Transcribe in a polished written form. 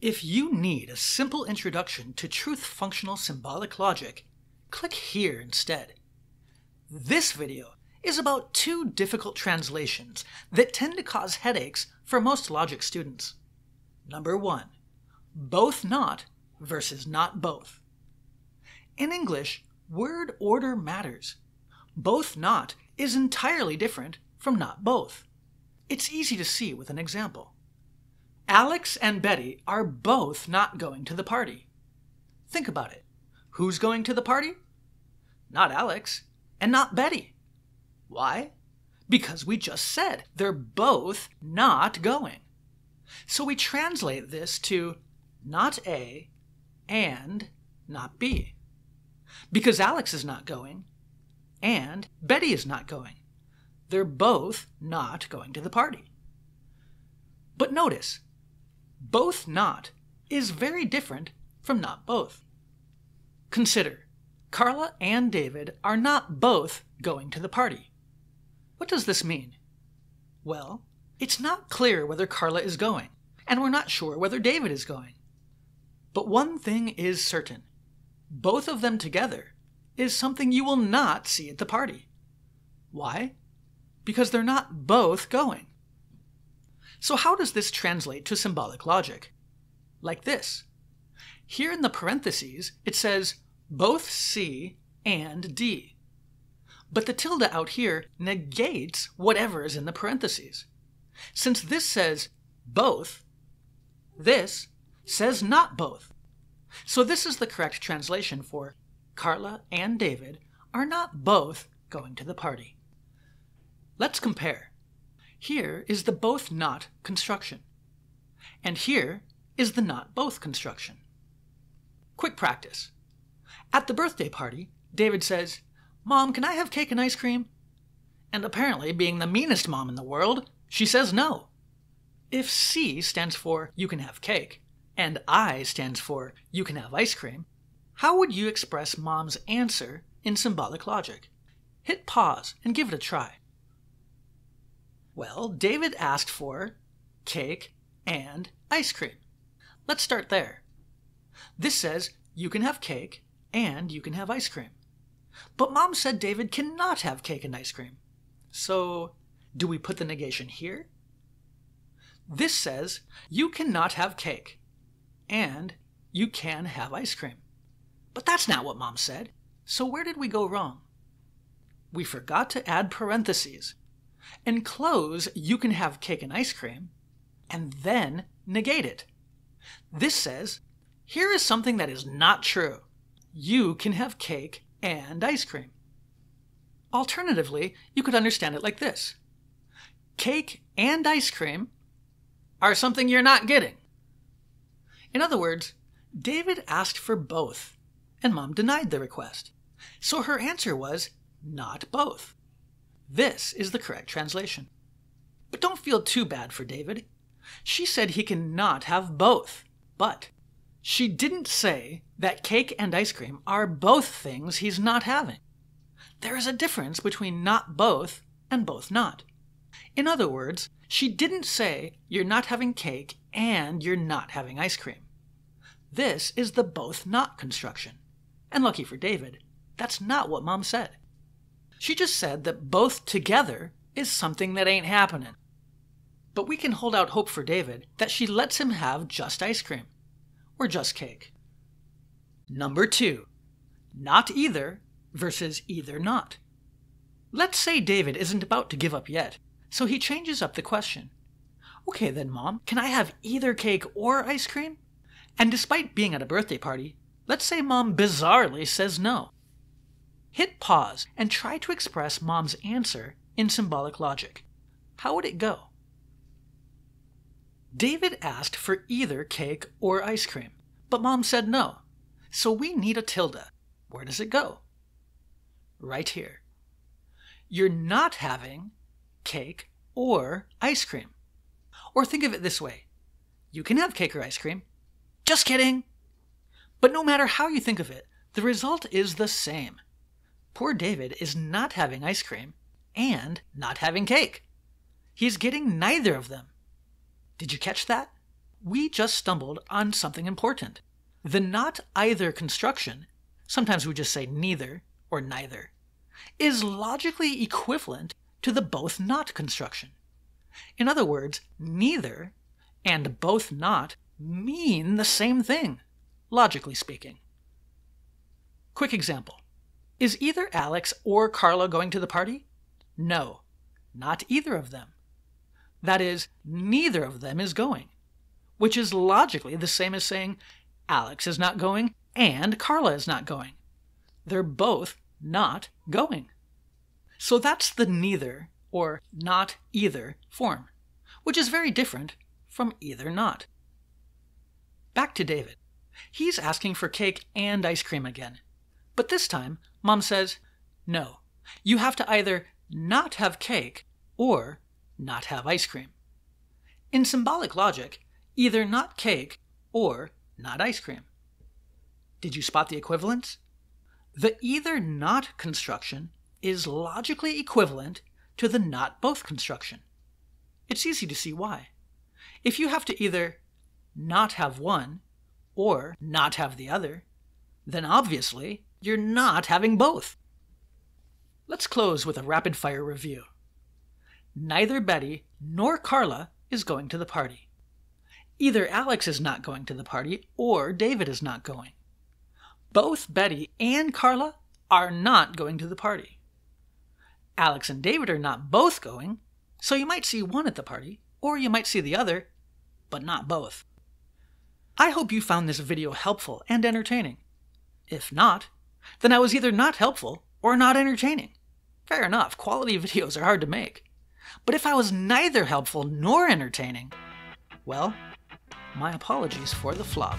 If you need a simple introduction to truth-functional symbolic logic, click here instead. This video is about two difficult translations that tend to cause headaches for most logic students. Number 1. Both not versus not both. In English, word order matters. Both not is entirely different from not both. It's easy to see with an example. Alex and Betty are both not going to the party. Think about it. Who's going to the party? Not Alex and not Betty. Why? Because we just said they're both not going. So we translate this to not A and not B. Because Alex is not going and Betty is not going. They're both not going to the party. But notice, both not is very different from not both. Consider, Carla and David are not both going to the party. What does this mean? Well, it's not clear whether Carla is going, and we're not sure whether David is going. But one thing is certain. Both of them together is something you will not see at the party. Why? Because they're not both going. So how does this translate to symbolic logic? Like this. Here in the parentheses, it says both C and D. But the tilde out here negates whatever is in the parentheses. Since this says both, this says not both. So this is the correct translation for Carla and David are not both going to the party. Let's compare. Here is the both not construction. And here is the not both construction. Quick practice. At the birthday party, David says, "Mom, can I have cake and ice cream?" And apparently, being the meanest mom in the world, she says no. If C stands for you can have cake, and I stands for you can have ice cream, how would you express Mom's answer in symbolic logic? Hit pause and give it a try. Well, David asked for cake and ice cream. Let's start there. This says you can have cake and you can have ice cream. But Mom said David cannot have cake and ice cream. So do we put the negation here? This says you cannot have cake and you can have ice cream. But that's not what Mom said. So where did we go wrong? We forgot to add parentheses and close you can have cake and ice cream, and then negate it. This says, here is something that is not true. You can have cake and ice cream. Alternatively, you could understand it like this. Cake and ice cream are something you're not getting. In other words, David asked for both, and Mom denied the request. So her answer was not both. This is the correct translation. But don't feel too bad for David. She said he cannot have both, but she didn't say that cake and ice cream are both things he's not having. There is a difference between not both and both not. In other words, she didn't say you're not having cake and you're not having ice cream. This is the both not construction. And lucky for David, that's not what Mom said. She just said that both together is something that ain't happening. But we can hold out hope for David that she lets him have just ice cream, or just cake. Number 2, not either versus either not. Let's say David isn't about to give up yet, so he changes up the question. Okay then, Mom, can I have either cake or ice cream? And despite being at a birthday party, let's say Mom bizarrely says no. Hit pause and try to express Mom's answer in symbolic logic. How would it go? David asked for either cake or ice cream, but Mom said no. So we need a tilde. Where does it go? Right here. You're not having cake or ice cream. Or think of it this way. You can have cake or ice cream. Just kidding! But no matter how you think of it, the result is the same. Poor David is not having ice cream and not having cake. He's getting neither of them. Did you catch that? we just stumbled on something important. The not either construction, sometimes we just say neither or neither, is logically equivalent to the both not construction. In other words, neither and both not mean the same thing, logically speaking. Quick example. Is either Alex or Carla going to the party? No, not either of them. That is, neither of them is going, which is logically the same as saying Alex is not going and Carla is not going. They're both not going. So that's the neither or not either form, which is very different from either not. Back to David. He's asking for cake and ice cream again. But this time, Mom says, no, you have to either not have cake or not have ice cream. In symbolic logic, either not cake or not ice cream. Did you spot the equivalence? The either not construction is logically equivalent to the not both construction. It's easy to see why. If you have to either not have one or not have the other, then obviously you're not having both. Let's close with a rapid-fire review. Neither Betty nor Carla is going to the party. Either Alex is not going to the party or David is not going. Both Betty and Carla are not going to the party. Alex and David are not both going, so you might see one at the party or you might see the other, but not both. I hope you found this video helpful and entertaining. If not, then I was either not helpful or not entertaining. Fair enough, quality videos are hard to make. But if I was neither helpful nor entertaining, well, my apologies for the flop.